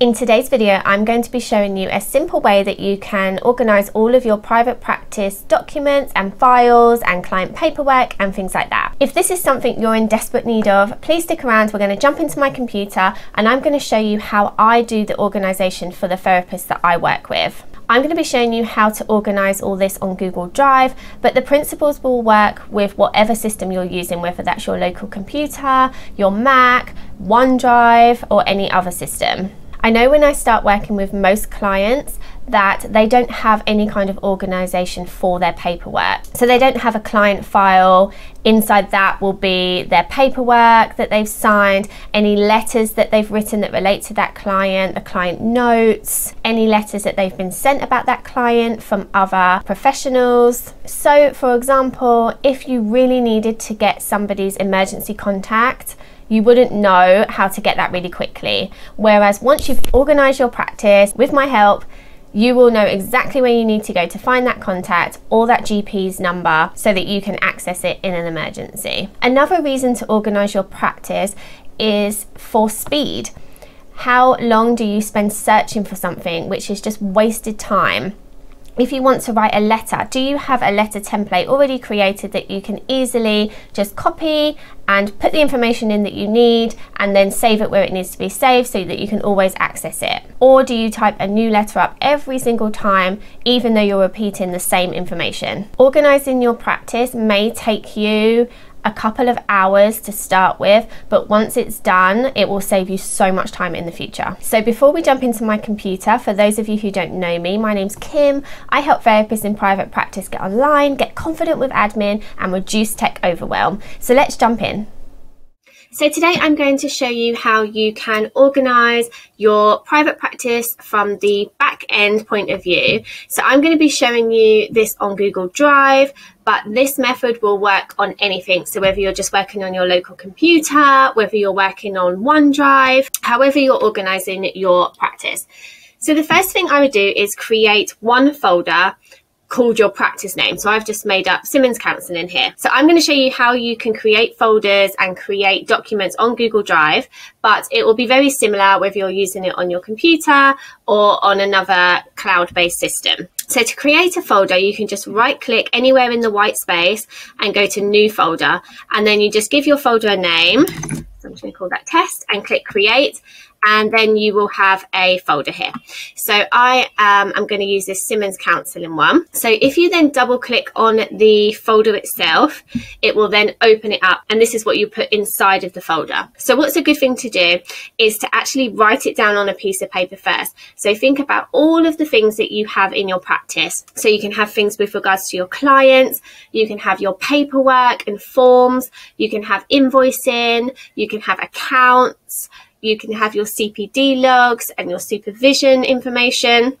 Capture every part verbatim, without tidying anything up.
In today's video, I'm going to be showing you a simple way that you can organise all of your private practice documents and files and client paperwork and things like that. If this is something you're in desperate need of, please stick around. We're going to jump into my computer and I'm going to show you how I do the organisation for the therapists that I work with. I'm going to be showing you how to organise all this on Google Drive, but the principles will work with whatever system you're using, whether that's your local computer, your Mac, OneDrive or any other system. I know when I start working with most clients that they don't have any kind of organisation for their paperwork. So they don't have a client file. Inside that will be their paperwork that they've signed, any letters that they've written that relate to that client, the client notes, any letters that they've been sent about that client from other professionals. So for example, if you really needed to get somebody's emergency contact, you wouldn't know how to get that really quickly. Whereas once you've organised your practice with my help, you will know exactly where you need to go to find that contact or that G P's number so that you can access it in an emergency. Another reason to organise your practice is for speed. How long do you spend searching for something, which is just wasted time? If you want to write a letter, do you have a letter template already created that you can easily just copy and put the information in that you need and then save it where it needs to be saved so that you can always access it? Or do you type a new letter up every single time, even though you're repeating the same information? Organising your practice may take you a couple of hours to start with, but once it's done, it will save you so much time in the future. So before we jump into my computer, for those of you who don't know me, my name's Kim. I help therapists in private practice get online, get confident with admin, and reduce tech overwhelm. So let's jump in. So today I'm going to show you how you can organise your private practice from the back end point of view. So I'm going to be showing you this on Google Drive, but this method will work on anything. So whether you're just working on your local computer, whether you're working on OneDrive, however you're organising your practice. So the first thing I would do is create one folder called your practice name. So I've just made up Simmons Counseling here. So I'm going to show you how you can create folders and create documents on Google Drive, but it will be very similar whether you're using it on your computer or on another cloud-based system. So to create a folder, you can just right-click anywhere in the white space and go to New Folder, and then you just give your folder a name. So I'm just going to call that Test and click Create. And then you will have a folder here. So I um, am going to use this Simmons Counseling one. So if you then double click on the folder itself, it will then open it up. And this is what you put inside of the folder. So what's a good thing to do is to actually write it down on a piece of paper first. So think about all of the things that you have in your practice. So you can have things with regards to your clients. You can have your paperwork and forms. You can have invoicing. You can have accounts. You can have your C P D logs and your supervision information,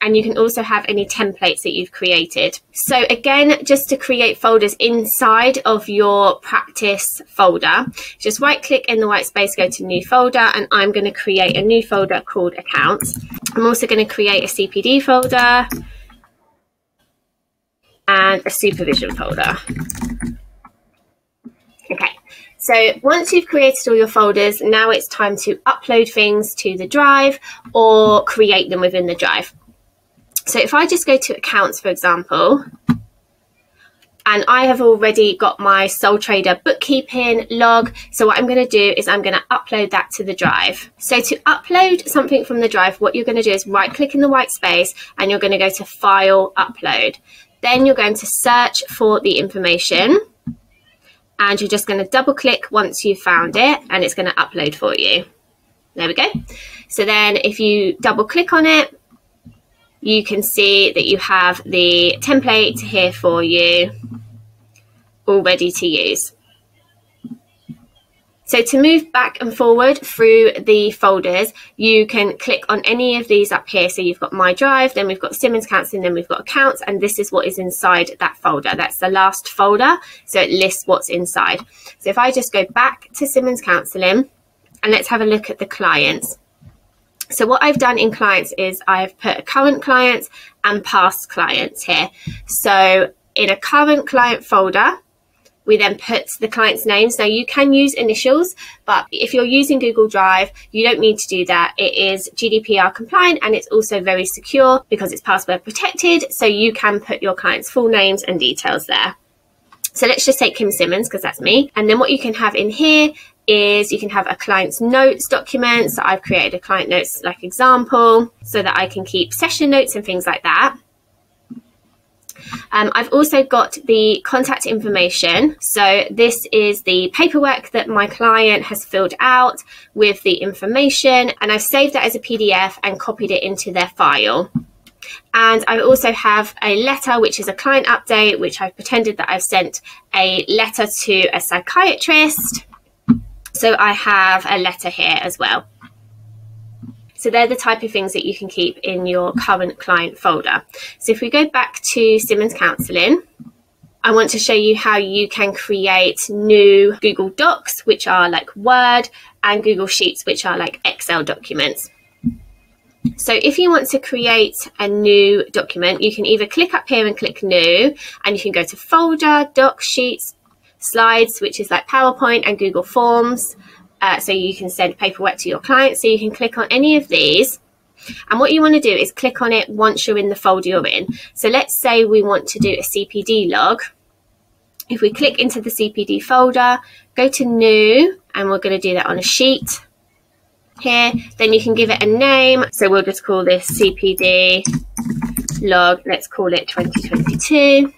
and you can also have any templates that you've created. So again, just to create folders inside of your practice folder, just right click in the white space, go to New Folder, and I'm going to create a new folder called Accounts. I'm also going to create a C P D folder and a supervision folder. Okay. So once you've created all your folders, now it's time to upload things to the drive or create them within the drive. So if I just go to accounts, for example, and I have already got my sole trader bookkeeping log. So what I'm going to do is I'm going to upload that to the drive. So to upload something from the drive, what you're going to do is right click in the white space and you're going to go to file upload. Then you're going to search for the information. And you're just going to double click once you've found it and it's going to upload for you. There we go. So then if you double click on it, you can see that you have the template here for you all ready to use. So to move back and forward through the folders, you can click on any of these up here. So you've got My Drive, then we've got Simmons Counseling, then we've got Accounts, and this is what is inside that folder. That's the last folder, so it lists what's inside. So if I just go back to Simmons Counseling, and let's have a look at the clients. So what I've done in clients is I've put current clients and past clients here. So in a current client folder, We then put the client's names. Now you can use initials, but if you're using Google Drive, you don't need to do that. It is G D P R compliant and it's also very secure because it's password protected. So you can put your client's full names and details there. So let's just take Kim Simmons because that's me. And then what you can have in here is you can have a client's notes document. So I've created a client notes like example so that I can keep session notes and things like that. Um, I've also got the contact information. So this is the paperwork that my client has filled out with the information, and I've saved that as a P D F and copied it into their file. And I also have a letter, which is a client update, which I've pretended that I've sent a letter to a psychiatrist. So I have a letter here as well. So they're the type of things that you can keep in your current client folder. So if we go back to Simmons Counseling, I want to show you how you can create new Google Docs, which are like Word, and Google Sheets, which are like Excel documents. So if you want to create a new document, you can either click up here and click new, and you can go to folder, doc, sheets, slides, which is like PowerPoint and Google Forms. Uh, so you can send paperwork to your client. So you can click on any of these. And what you want to do is click on it once you're in the folder you're in. So let's say we want to do a C P D log. If we click into the C P D folder, go to new, and we're going to do that on a sheet here. Then you can give it a name. So we'll just call this C P D log. Let's call it twenty twenty-two.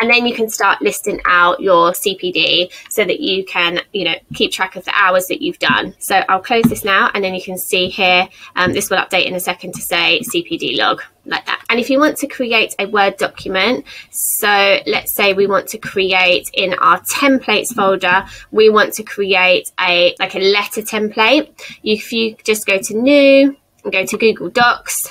And then you can start listing out your C P D so that you can, you know, keep track of the hours that you've done. So I'll close this now, and then you can see here, um, this will update in a second to say C P D log, like that. And if you want to create a Word document, so let's say we want to create in our templates folder, we want to create a like a letter template. If you just go to new and go to Google Docs,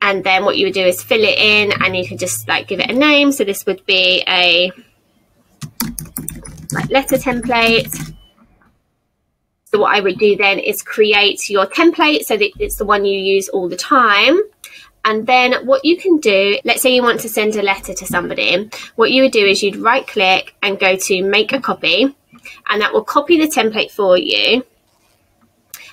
and then what you would do is fill it in, and you can just like give it a name. So this would be a like letter template. So what I would do then is create your template so that it's the one you use all the time. And then what you can do, let's say you want to send a letter to somebody. What you would do is you'd right click and go to make a copy, and that will copy the template for you.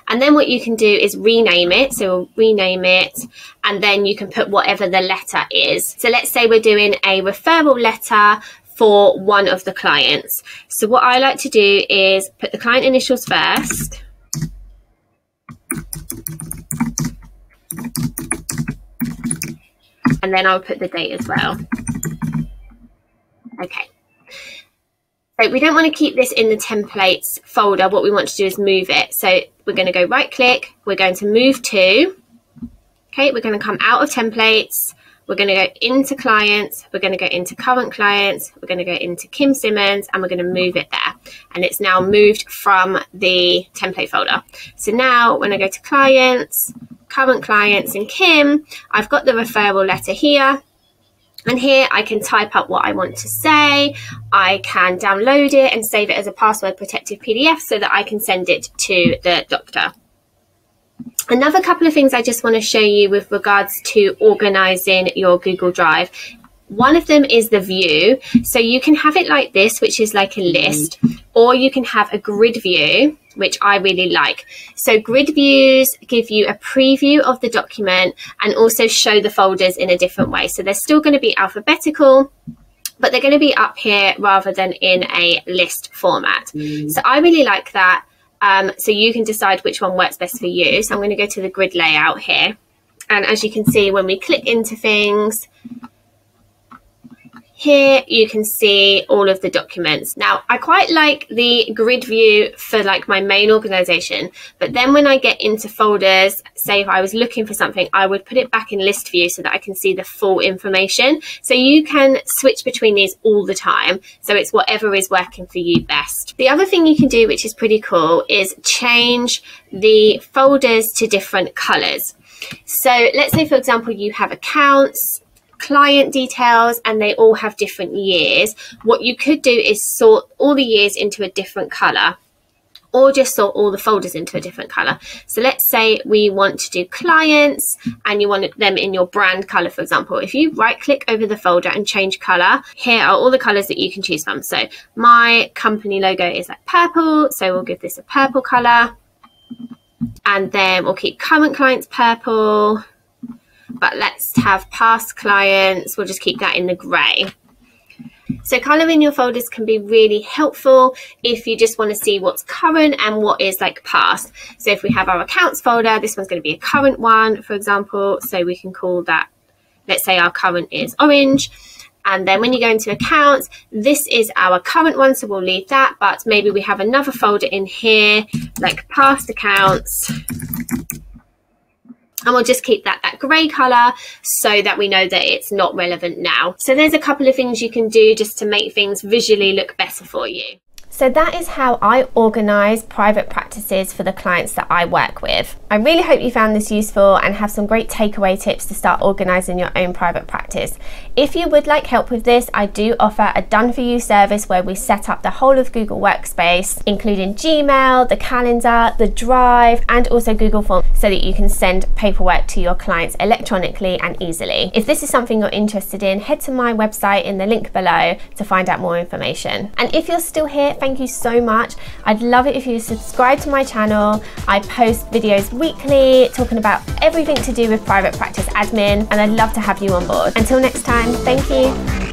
And then what you can do is rename it. So we'll rename it, and then you can put whatever the letter is. So let's say we're doing a referral letter for one of the clients. So what I like to do is put the client initials first. And then I'll put the date as well. Okay. So we don't want to keep this in the templates folder. What we want to do is move it. So we're going to go right click. We're going to move to. Okay, we're going to come out of templates. We're going to go into clients. We're going to go into current clients. We're going to go into Kim Simmons, and we're going to move it there. And it's now moved from the template folder. So now when I go to clients, current clients, and Kim, I've got the referral letter here. And here I can type up what I want to say. I can download it and save it as a password protected P D F so that I can send it to the doctor. Another couple of things I just want to show you with regards to organizing your Google Drive. One of them is the view. So you can have it like this, which is like a list, or you can have a grid view, which I really like. So grid views give you a preview of the document and also show the folders in a different way. So they're still going to be alphabetical, but they're going to be up here rather than in a list format. Mm. So I really like that. Um, so you can decide which one works best for you. So I'm going to go to the grid layout here. And as you can see, when we click into things, here you can see all of the documents. Now, I quite like the grid view for like my main organization, but then when I get into folders, say if I was looking for something, I would put it back in list view so that I can see the full information. So you can switch between these all the time. So it's whatever is working for you best. The other thing you can do, which is pretty cool, is change the folders to different colors. So let's say, for example, you have accounts, client details, and they all have different years. What you could do is sort all the years into a different color, or just sort all the folders into a different color. So let's say we want to do clients and you want them in your brand color, for example. If you right click over the folder and change color, here are all the colors that you can choose from. So my company logo is like purple, so we'll give this a purple color, and then we'll keep current clients purple, but let's have past clients, we'll just keep that in the gray. So colouring your folders can be really helpful if you just want to see what's current and what is like past. So if we have our accounts folder, this one's going to be a current one, for example. So we can call that, let's say our current is orange. And then when you go into accounts, this is our current one, so we'll leave that. But maybe we have another folder in here, like past accounts. And we'll just keep that that grey colour so that we know that it's not relevant now. So there's a couple of things you can do just to make things visually look better for you. So that is how I organise private practices for the clients that I work with. I really hope you found this useful and have some great takeaway tips to start organising your own private practice. If you would like help with this, I do offer a done-for-you service where we set up the whole of Google Workspace, including Gmail, the calendar, the Drive, and also Google Forms, so that you can send paperwork to your clients electronically and easily. If this is something you're interested in, head to my website in the link below to find out more information. And if you're still here, thank you so much. I'd love it if you subscribe to my channel. I post videos weekly talking about everything to do with private practice admin, and I'd love to have you on board. Until next time, thank you.